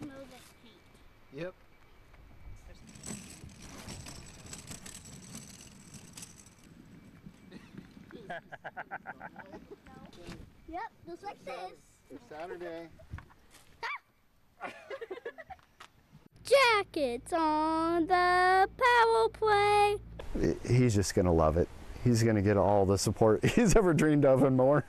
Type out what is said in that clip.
those snow that paint. Yep. Yep, just like this. It's Saturday. Jackets on the power play. He's just gonna love it. He's gonna get all the support he's ever dreamed of and more.